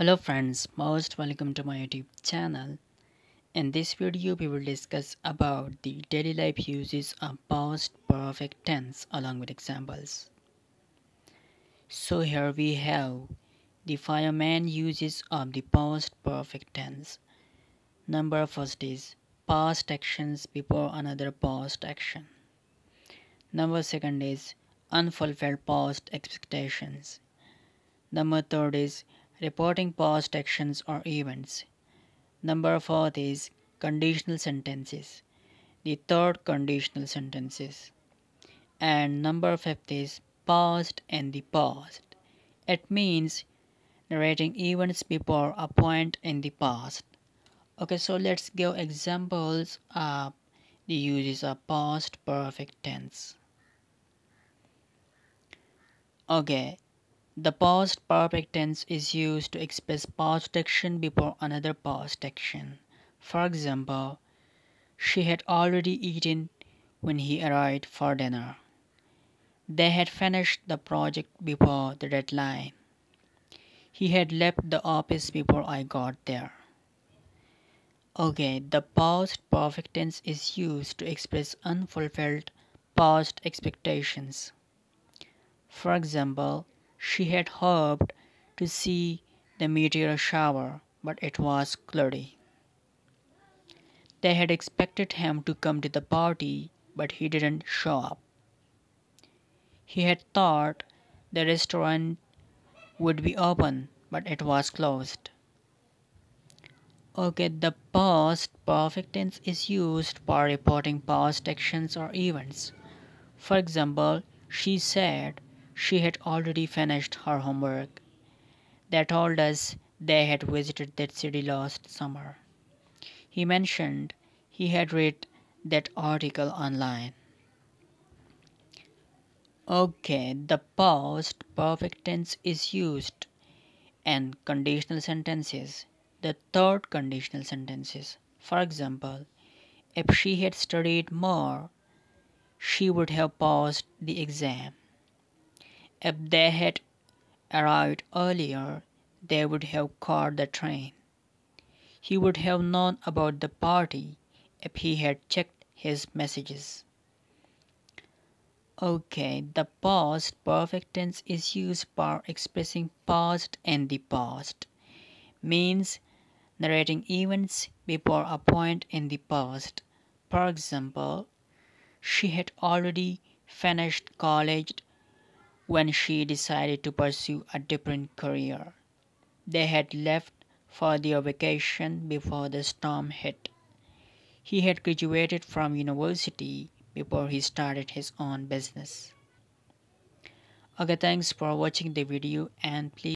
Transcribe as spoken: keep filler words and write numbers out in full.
Hello friends, most welcome to my YouTube channel. In this video we will discuss about the daily life uses of past perfect tense along with examples. So here we have the fireman uses of the past perfect tense. Number first is past actions before another past action. Number second is unfulfilled past expectations. Number third is reporting past actions or events. Number fourth is conditional sentences, the third conditional sentences. And number fifth is past and the past. It means narrating events before a point in the past. Okay, so let's give examples of the uses of past perfect tense. Okay. The past perfect tense is used to express past action before another past action. For example, she had already eaten when he arrived for dinner. They had finished the project before the deadline. He had left the office before I got there. Okay, the past perfect tense is used to express unfulfilled past expectations. For example, she had hoped to see the meteor shower, but it was cloudy. They had expected him to come to the party, but he didn't show up. He had thought the restaurant would be open, but it was closed. Okay, the past perfect tense is used for reporting past actions or events. For example, she said she had already finished her homework. They told us they had visited that city last summer. He mentioned he had read that article online. Okay, the past perfect tense is used in conditional sentences, the third conditional sentences. For example, if she had studied more, she would have passed the exam. If they had arrived earlier, they would have caught the train. He would have known about the party if he had checked his messages. Okay, the past perfect tense is used for expressing past and the past. Means narrating events before a point in the past. For example, she had already finished college when she decided to pursue a different career. They had left for their vacation before the storm hit. He had graduated from university before he started his own business. Okay, thanks for watching the video and please